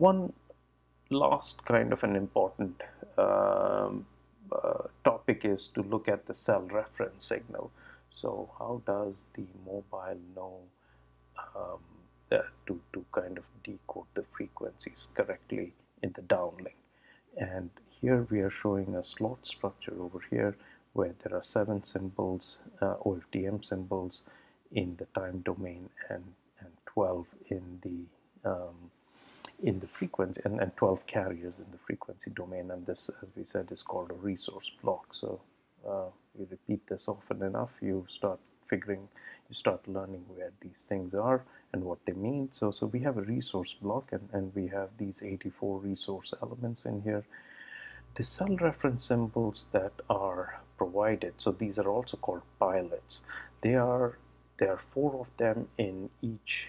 One last kind of an important topic is to look at the cell reference signal. So how does the mobile know to kind of decode the frequencies correctly in the downlink? And here we are showing a slot structure over here where there are 7 symbols, OFDM symbols in the time domain, and 12 in the frequency, and 12 carriers in the frequency domain. And this, as we said, is called a resource block. So you repeat this often enough, you start learning where these things are and what they mean. So we have a resource block, and we have these 84 resource elements in here. The cell reference symbols that are provided, so these are also called pilots. There are 4 of them in each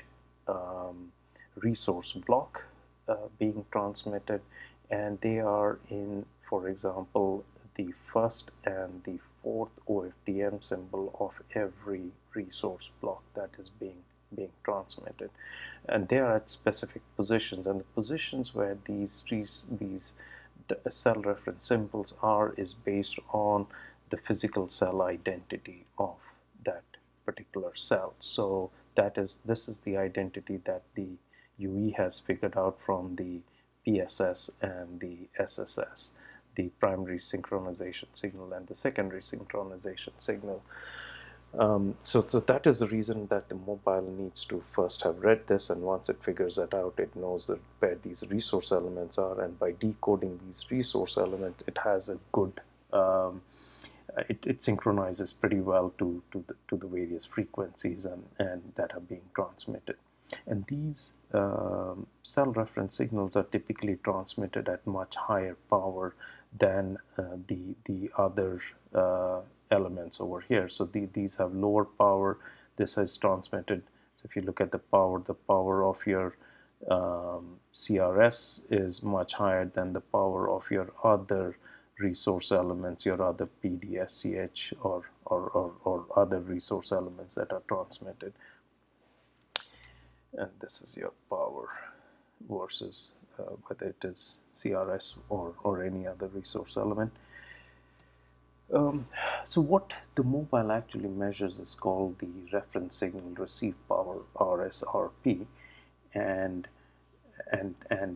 resource block being transmitted, and they are in, for example, the 1st and the 4th OFDM symbol of every resource block that is being transmitted, and they are at specific positions. And the positions where these cell reference symbols are is based on the physical cell identity of that particular cell. So this is the identity that the UE has figured out from the PSS and the SSS, the primary synchronization signal and the secondary synchronization signal. So that is the reason that the mobile needs to first have read this, and once it figures that out, it knows that where these resource elements are, and by decoding these resource elements, it has a good, it synchronizes pretty well to the various frequencies and that are being transmitted. And these cell reference signals are typically transmitted at much higher power than the other elements over here. So these have lower power. This is transmitted. So if you look at the power of your CRS is much higher than the power of your other resource elements, your other PDSCH or other resource elements that are transmitted. And this is your power versus whether it is CRS or any other resource element. So what the mobile actually measures is called the reference signal receive power, RSRP, and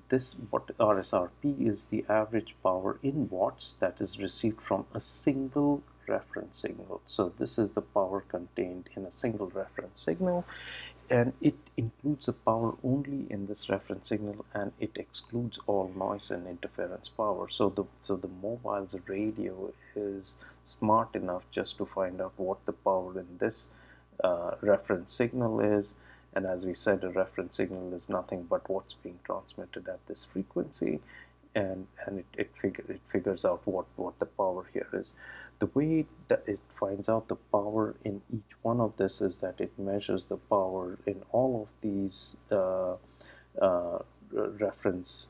this, what RSRP is, the average power in watts that is received from a single reference signal. So this is the power contained in a single reference signal, and it includes the power only in this reference signal, and it excludes all noise and interference power. So the mobile's radio is smart enough just to find out what the power in this reference signal is, and as we said, a reference signal is nothing but what's being transmitted at this frequency, and it figures out what the power here is. The way that it finds out the power in each one of this is that it measures the power in all of these reference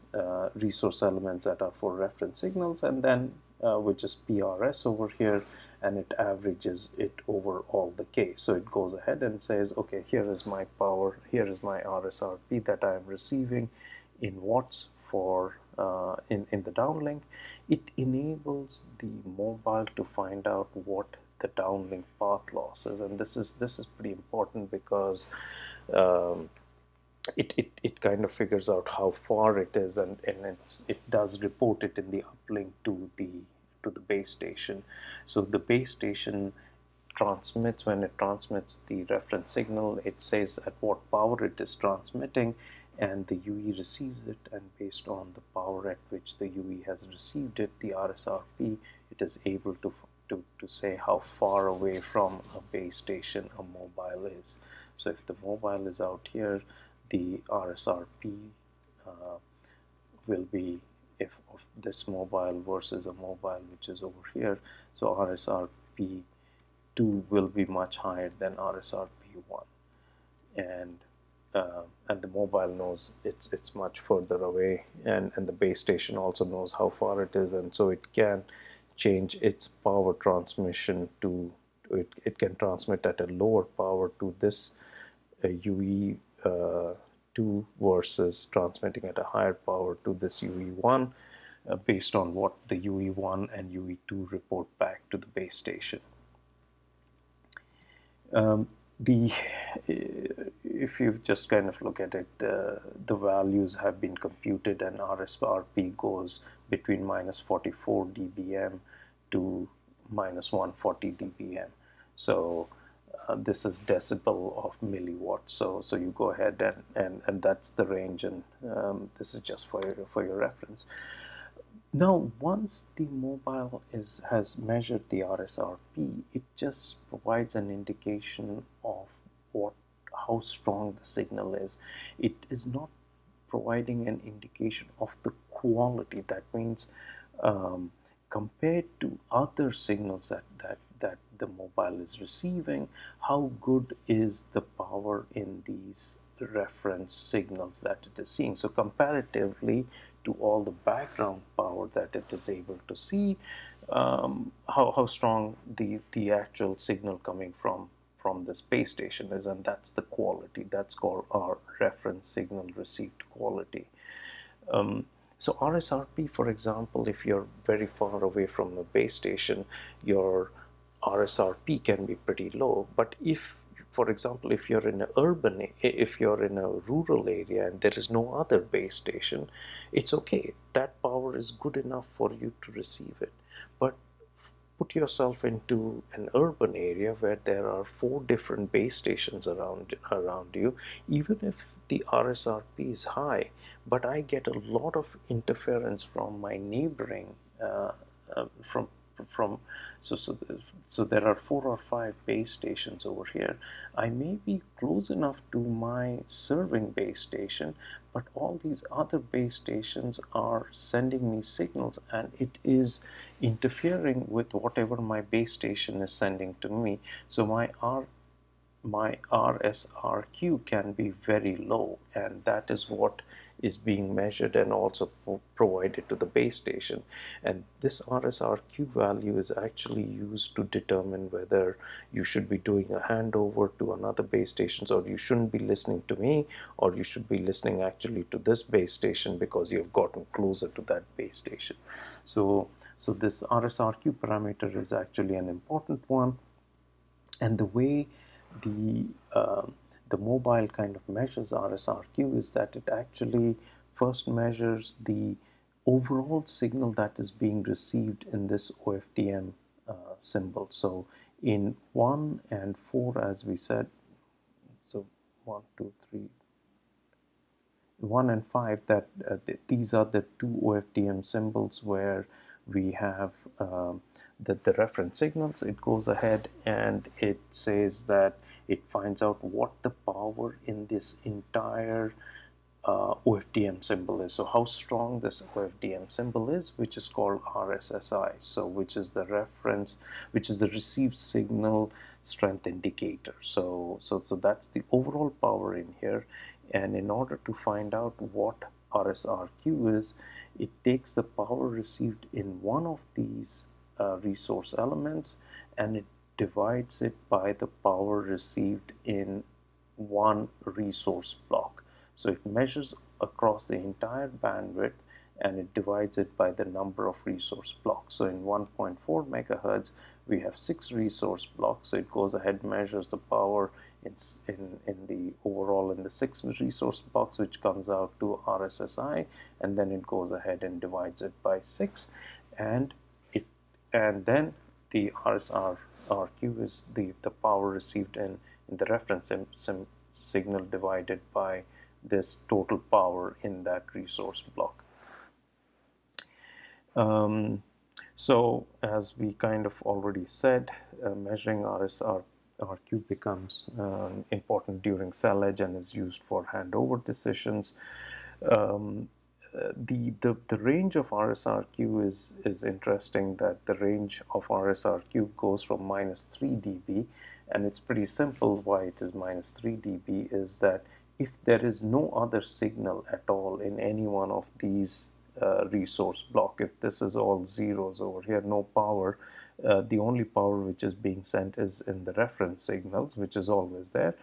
resource elements that are for reference signals, and then which is PRS over here, and it averages it over all the K. So it goes ahead and says, okay, here is my power, here is my RSRP that I am receiving in watts for in the downlink. It enables the mobile to find out what the downlink path loss is, and this is pretty important because it kind of figures out how far it is, and it does report it in the uplink to the base station. So the base station transmits, when it transmits the reference signal, it says at what power it is transmitting, and the UE receives it, and based on the power at which the UE has received it, the RSRP, it is able to say how far away from a base station a mobile is. So if the mobile is out here, the RSRP will be, if of this mobile versus a mobile which is over here, so RSRP 2 will be much higher than RSRP 1, and the mobile knows it's much further away, and the base station also knows how far it is, and so it can change its power transmission it can transmit at a lower power to this UE UV2 versus transmitting at a higher power to this UV1 based on what the UV1 and UV2 report back to the base station. If you just kind of look at it, the values have been computed, and RSRP goes between -44 dBm to -140 dBm. So this is decibel of milliwatts. So you go ahead and that's the range, and this is just for your reference. Now, once the mobile has measured the RSRP, it just provides an indication of how strong the signal is. It is not providing an indication of the quality. That means compared to other signals that the mobile is receiving, how good is the power in these reference signals that it is seeing. So comparatively to all the background power that it is able to see, how strong the actual signal coming from the base station is, and that's the quality. That's called our reference signal received quality. So RSRP, for example, if you're very far away from the base station, your RSRP can be pretty low. But if, for example, if you're in a rural area and there is no other base station, it's okay. That power is good enough for you to receive it. But put yourself into an urban area where there are 4 different base stations around you. Even if the RSRP is high, but I get a lot of interference from my neighboring so there are 4 or 5 base stations over here. I may be close enough to my serving base station, but all these other base stations are sending me signals, and it is interfering with whatever my base station is sending to me. So my RSRQ can be very low, and that is what is being measured and also provided to the base station. And this RSRQ value is actually used to determine whether you should be doing a handover to another base station, or you shouldn't be listening to me, or you should be listening actually to this base station because you've gotten closer to that base station. So this RSRQ parameter is actually an important one, and the way the mobile kind of measures RSRQ is that it actually first measures the overall signal that is being received in this OFDM symbol. So in 1 and 4, as we said, so 1 and 5, that these are the 2 OFDM symbols where we have the reference signals. It goes ahead and it says that it finds out what the power in this entire OFDM symbol is. So how strong this OFDM symbol is, which is called RSSI, so which is the received signal strength indicator. So that's the overall power in here, and in order to find out what RSRQ is, it takes the power received in one of these resource elements, and it divides it by the power received in one resource block. So it measures across the entire bandwidth, and it divides it by the number of resource blocks. So in 1.4 megahertz, we have 6 resource blocks. So it goes ahead and measures the power in the 6 resource blocks, which comes out to RSSI, and then it goes ahead and divides it by 6, and then the RSRQ is the power received in the reference signal divided by this total power in that resource block. So as we kind of already said, measuring RSRQ becomes important during cell edge and is used for handover decisions. The range of RSRQ is interesting. That the range of RSRQ goes from -3 dB, and it's pretty simple why it is -3 dB is that if there is no other signal at all in any one of these resource block, if this is all zeros over here, no power, the only power which is being sent is in the reference signals, which is always there.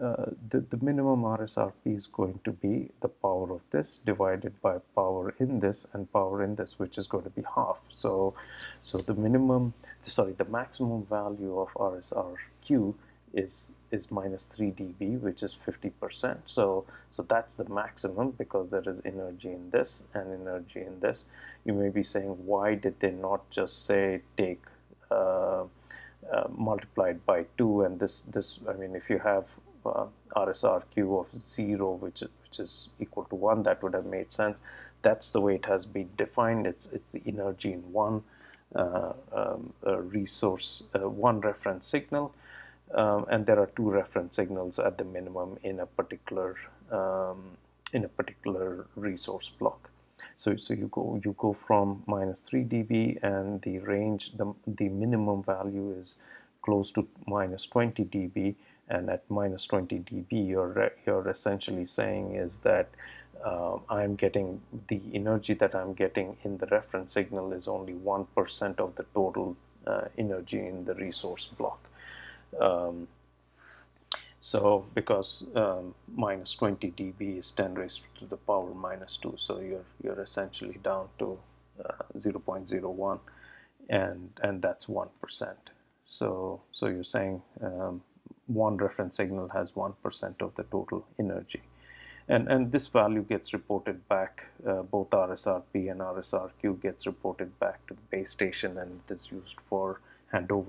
the minimum RSRP is going to be the power of this divided by power in this and power in this, which is going to be half. So the minimum, sorry, the maximum value of RSRQ is minus 3 dB, which is 50%. So that's the maximum, because there is energy in this and energy in this. You may be saying, why did they not just say take multiplied by 2? And this, I mean, if you have RSRQ of 0, which is equal to 1, that would have made sense. That's the way it has been defined. It's the energy in one resource, one reference signal. And there are two reference signals at the minimum in a particular resource block. So you go from minus 3 dB, and the range, the minimum value is close to minus 20 dB. And at minus 20 dB, you're essentially saying is that I'm getting the energy that I'm getting in the reference signal is only 1% of the total energy in the resource block. So because minus 20 dB is 10 raised to the power minus 2, so you're essentially down to 0.01, and that's 1%. So you're saying one reference signal has 1% of the total energy, and this value gets reported back. Both RSRP and RSRQ gets reported back to the base station, and it is used for handover.